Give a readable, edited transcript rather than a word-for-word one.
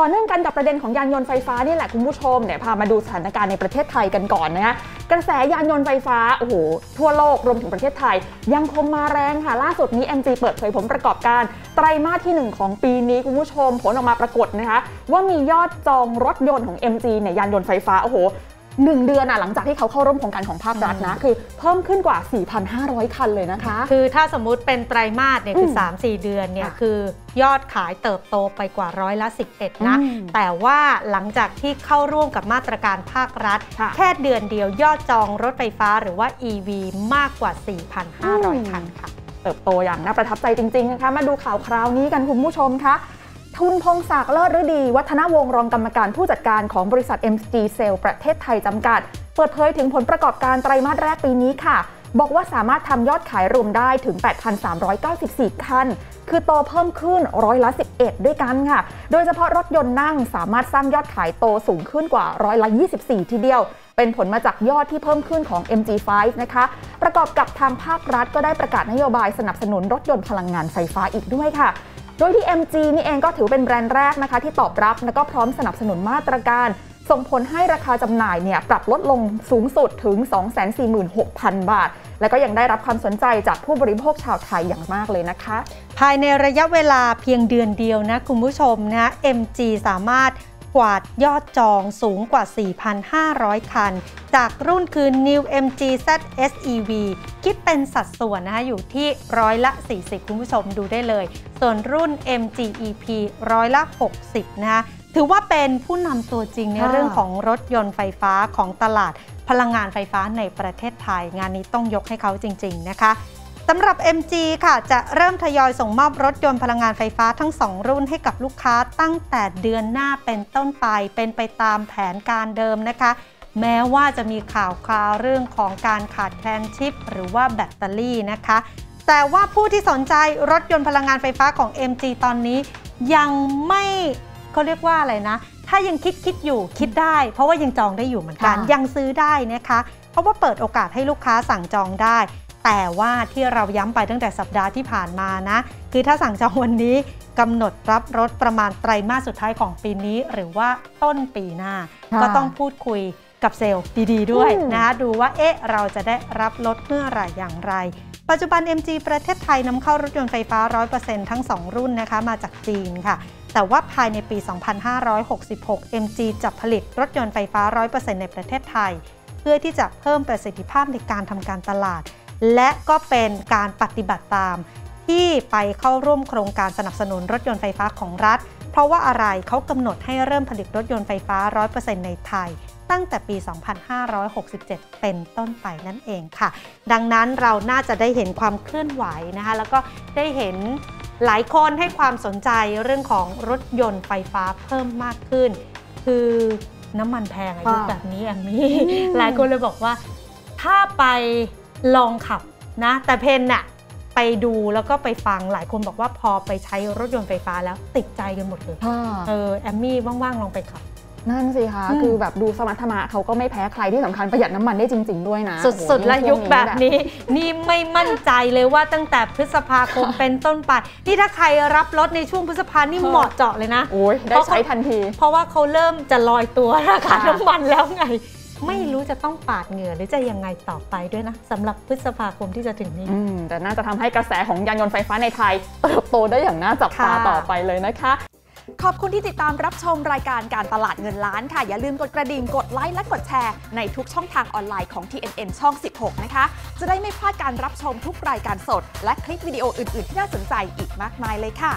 ต่อเนื่องกันกับประเด็นของยานยนต์ไฟฟ้านี่แหละคุณผู้ชมเนี่ยพามาดูสถานการณ์ในประเทศไทยกันก่อนนะคะกระแสยานยนต์ไฟฟ้าโอ้โหทั่วโลกรวมถึงประเทศไทยยังคงมาแรงค่ะล่าสุดนี้ MG เปิดเผยผลประกอบการไตรมาสที่1ของปีนี้คุณผู้ชมผลออกมาปรากฏนะคะว่ามียอดจองรถยนต์ของ MG เนี่ยยานยนต์ไฟฟ้าโอ้โห1 เดือนหลังจากที่เขาเข้าร่วมโครงการของภาครัฐนะคือเพิ่มขึ้นกว่า 4,500 คันเลยนะคะคือถ้าสมมุติเป็นไตรมาสเนี่ยคือ 3-4 เดือนเนี่ยคือยอดขายเติบโตไปกว่า11%นะแต่ว่าหลังจากที่เข้าร่วมกับมาตรการภาครัฐแค่เดือนเดียวยอดจองรถไฟฟ้าหรือว่า EV มากกว่า 4,500 คันค่ะเติบโตอย่างน่าประทับใจจริงๆนะคะมาดูข่าวคราวนี้กันคุณผู้ชมคะคุณพงศักดิ์ เลิศฤดีวัฒนวงศ์รองกรรมการผู้จัดการของบริษัท MG เซลประเทศไทยจำกัดเปิดเผยถึงผลประกอบการไตรมาสแรกปีนี้ค่ะบอกว่าสามารถทำยอดขายรวมได้ถึง 8,394 คันคือโตเพิ่มขึ้น11%ด้วยกันค่ะโดยเฉพาะรถยนต์นั่งสามารถสร้างยอดขายโตสูงขึ้นกว่า24%ทีเดียวเป็นผลมาจากยอดที่เพิ่มขึ้นของ MG5 นะคะประกอบกับทางภาครัฐก็ได้ประกาศนโยบายสนับสนุนรถยนต์พลังงานไฟฟ้าอีกด้วยค่ะโดยที่ MG นี่เองก็ถือเป็นแบรนด์แรกนะคะที่ตอบรับและก็พร้อมสนับสนุนมาตรการส่งผลให้ราคาจำหน่ายเนี่ยปรับลดลงสูงสุดถึง 246,000 บาทและก็ยังได้รับความสนใจจากผู้บริโภคชาวไทยอย่างมากเลยนะคะภายในระยะเวลาเพียงเดือนเดียวนะคุณผู้ชมนะ MG สามารถกวาดยอดจองสูงกว่า 4,500 คันจากรุ่นคือ New MG ZS EV คิดเป็นสัดส่วนนะคะอยู่ที่40%คุณผู้ชมดูได้เลยส่วนรุ่น MG EP 60%นะคะถือว่าเป็นผู้นำตัวจริงในเรื่องของรถยนต์ไฟฟ้าของตลาดพลังงานไฟฟ้าในประเทศไทยงานนี้ต้องยกให้เขาจริงๆนะคะสำหรับ MG ค่ะจะเริ่มทยอยส่งมอบรถยนต์พลังงานไฟฟ้าทั้ง2รุ่นให้กับลูกค้าตั้งแต่เดือนหน้าเป็นต้นไปเป็นไปตามแผนการเดิมนะคะแม้ว่าจะมีข่าวคราวเรื่องของการขาดแคลนชิปหรือว่าแบตเตอรี่นะคะแต่ว่าผู้ที่สนใจรถยนต์พลังงานไฟฟ้าของ MG ตอนนี้ยังไม่เขาเรียกว่าอะไรนะถ้ายังคิดอยู่คิดได้เพราะว่ายังจองได้อยู่เหมือนกันยังซื้อได้นะคะเพราะว่าเปิดโอกาสให้ลูกค้าสั่งจองได้แต่ว่าที่เราย้ำไปตั้งแต่สัปดาห์ที่ผ่านมานะคือถ้าสั่งจองวันนี้กำหนดรับรถประมาณไตรมาสสุดท้ายของปีนี้หรือว่าต้นปีหน้าก็ต้องพูดคุยกับเซลล์ดีๆด้วยนะดูว่าเอ๊ะเราจะได้รับรถเมื่อไหร่อย่างไรปัจจุบัน MG ประเทศไทยนำเข้ารถยนต์ไฟฟ้า 100% ทั้ง2รุ่นนะคะมาจากจีนค่ะแต่ว่าภายในปี 2566 MG จะผลิตรถยนต์ไฟฟ้า 100% ในประเทศไทยเพื่อที่จะเพิ่มประสิทธิภาพในการทำการตลาดและก็เป็นการปฏิบัติตามที่ไปเข้าร่วมโครงการสนับสนุนรถยนต์ไฟฟ้าของรัฐเพราะว่าอะไรเขากำหนดให้เริ่มผลิตรถยนต์ไฟฟ้า 100% ในไทยตั้งแต่ปี 2567 เป็นต้นไปนั่นเองค่ะดังนั้นเราน่าจะได้เห็นความเคลื่อนไหวนะคะแล้วก็ได้เห็นหลายคนให้ความสนใจเรื่องของรถยนต์ไฟฟ้าเพิ่มมากขึ้นคือน้ำมันแพงอะไรแบบนี้อย่างนี้หลายคนเลยบอกว่าถ้าไปลองขับนะแต่เพนน่ะไปดูแล้วก็ไปฟังหลายคนบอกว่าพอไปใช้รถยนต์ไฟฟ้าแล้วติดใจกันหมดเลยแอมมี่ว่างๆลองไปขับนั่นสิคะคือแบบดูสมรรถนะเขาก็ไม่แพ้ใครที่สำคัญประหยัดน้ำมันได้จริงๆด้วยนะสุดๆและยุคแบบนี้นี่ไม่มั่นใจเลยว่าตั้งแต่พฤษภาคมเป็นต้นไปนี่ถ้าใครรับรถในช่วงพฤษภานี่เหมาะเจาะเลยนะได้ใช้ทันทีเพราะว่าเขาเริ่มจะลอยตัวราคาน้ำมันแล้วไงไม่รู้จะต้องปาดเหงื่อหรือจะยังไงต่อไปด้วยนะสำหรับพฤษภาคมที่จะถึงนี้แต่น่าจะทำให้กระแสของยานยนต์ไฟฟ้าในไทยเติบโตได้อย่างน่าจับตาต่อไปเลยนะคะขอบคุณที่ติดตามรับชมรายการการตลาดเงินล้านค่ะอย่าลืมกดกระดิ่งกดไลค์และกดแชร์ในทุกช่องทางออนไลน์ของ TNN ช่อง 16นะคะจะได้ไม่พลาดการรับชมทุกรายการสดและคลิปวิดีโออื่นๆที่น่าสนใจอีกมากมายเลยค่ะ